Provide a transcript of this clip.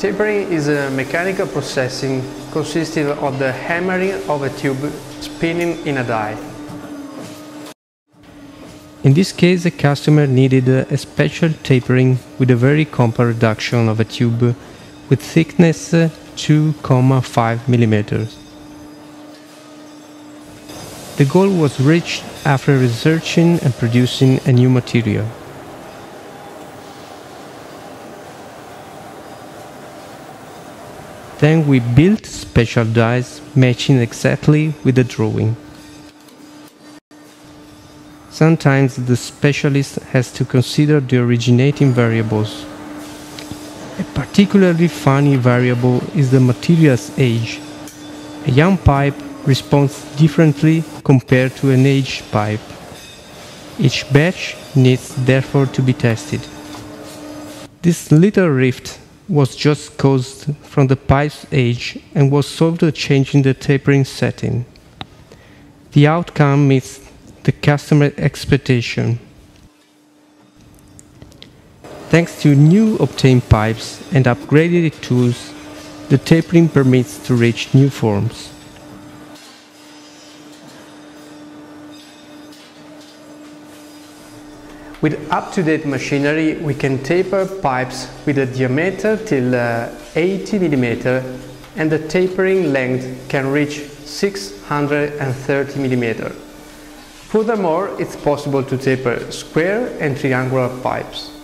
Tapering is a mechanical processing consisting of the hammering of a tube spinning in a die. In this case, the customer needed a special tapering with a very compact reduction of a tube with thickness 2.5 mm. The goal was reached after researching and producing a new material. Then we built special dies matching exactly with the drawing. Sometimes the specialist has to consider the originating variables. A particularly funny variable is the material's age. A young pipe responds differently compared to an aged pipe. Each batch needs therefore to be tested. This little rift was just caused from the pipe's age and was solved by changing the tapering setting. The outcome meets the customer expectation. Thanks to new obtained pipes and upgraded tools, the tapering permits to reach new forms. With up-to-date machinery, we can taper pipes with a diameter till 80 mm and the tapering length can reach 630 mm. Furthermore, it's possible to taper square and triangular pipes.